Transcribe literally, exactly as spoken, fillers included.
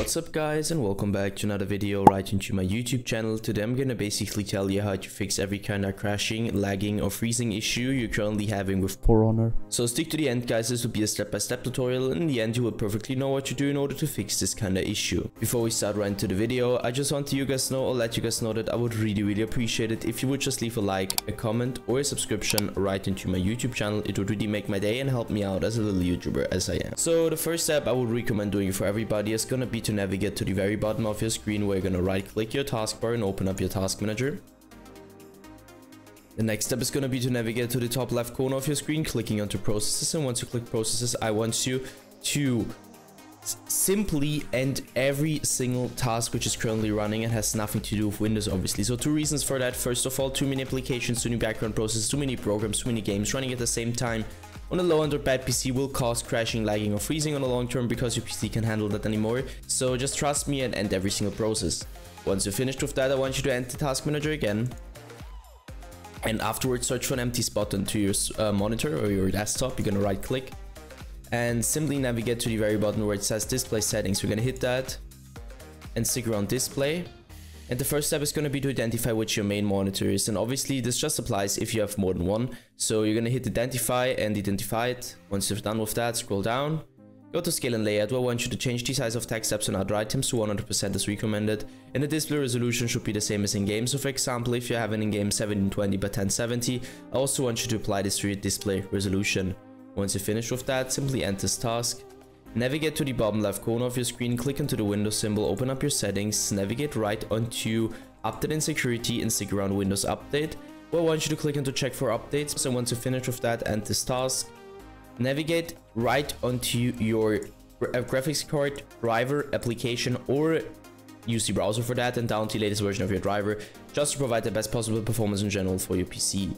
What's up guys, and welcome back to another video right into my YouTube channel. Today I'm gonna basically tell you how to fix every kind of crashing, lagging or freezing issue you're currently having with For Honor. So stick to the end guys, this will be a step-by-step tutorial, and in the end you will perfectly know what to do in order to fix this kind of issue. Before we start right into the video, I just want to you guys know or let you guys know that I would really really appreciate it if you would just leave a like, a comment or a subscription right into my YouTube channel. It would really make my day and help me out as a little YouTuber as I am. So the first step I would recommend doing for everybody is gonna be to navigate to the very bottom of your screen, where you're going to right click your taskbar and open up your task manager. The next step is going to be to navigate to the top left corner of your screen, clicking onto processes, and once you click processes, I want you to simply end every single task which is currently running and has nothing to do with Windows, obviously. So two reasons for that. First of all, too many applications, too many background processes, too many programs, too many games running at the same time on a low-end or bad P C will cause crashing, lagging or freezing on the long term, because your P C can't handle that anymore. So just trust me and end every single process. Once you're finished with that, I want you to enter Task Manager again. And afterwards search for an empty spot onto your uh, monitor or your desktop. You're gonna right click and simply navigate to the very bottom where it says Display Settings. We're gonna hit that and stick around Display. And the first step is going to be to identify which your main monitor is, and obviously this just applies if you have more than one. So you're going to hit identify and identify it. Once you're done with that, scroll down, go to scale and layout, where I want you to change the size of text tabs and other items to one hundred percent as recommended, and the display resolution should be the same as in game. So for example, if you have an in-game seventeen twenty by ten seventy, I also want you to apply this to your display resolution. Once you're finished with that, simply enter this task. Navigate to the bottom left corner of your screen, click into the Windows symbol, open up your settings, navigate right onto Update and Security and stick around Windows Update, where I want you to click into Check for Updates. So once you finish with that, end this task. Navigate right onto your graphics card, driver, application, or use the browser for that, and download the latest version of your driver, just to provide the best possible performance in general for your P C.